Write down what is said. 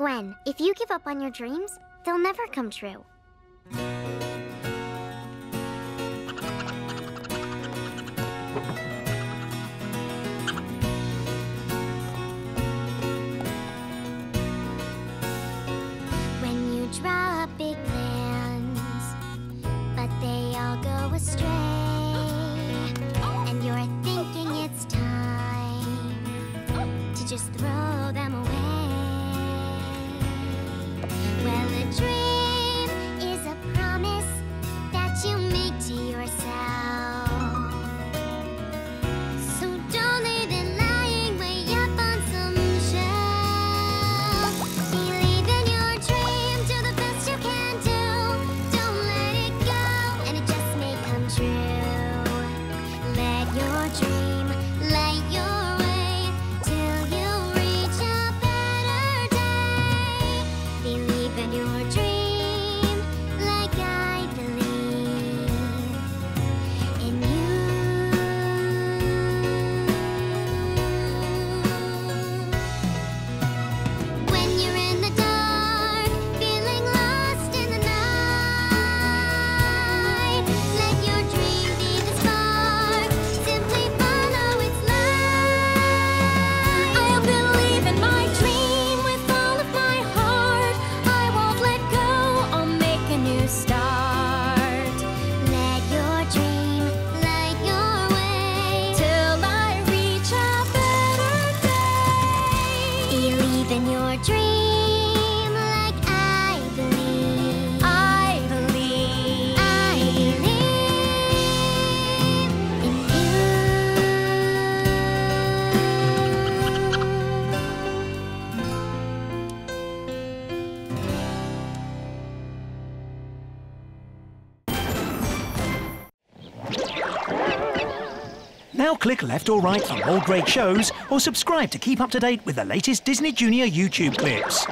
Gwen, if you give up on your dreams, they'll never come true. When you draw up big plans, but they all go astray, and you're thinking it's time to just throw them away. Well, a dream is a promise that you make to yourself. So don't leave it lying way up on some shelf. Believe in your dream, do the best you can do. Don't let it go, and it just may come true. Let your dream light your way till you reach a better day. Believe in your dream, like I believe in you. When you're in the dark, feeling lost in the night, let your dream be the spark. Simply follow its light. I'll believe in my dream with all of my heart. I won't let go, I'll make a new start. Let your dream light your way till I reach a better day. Believe in your dream like I believe. I believe in you. Now click left or right for more great shows, or subscribe to keep up to date with the latest Disney Junior YouTube clips.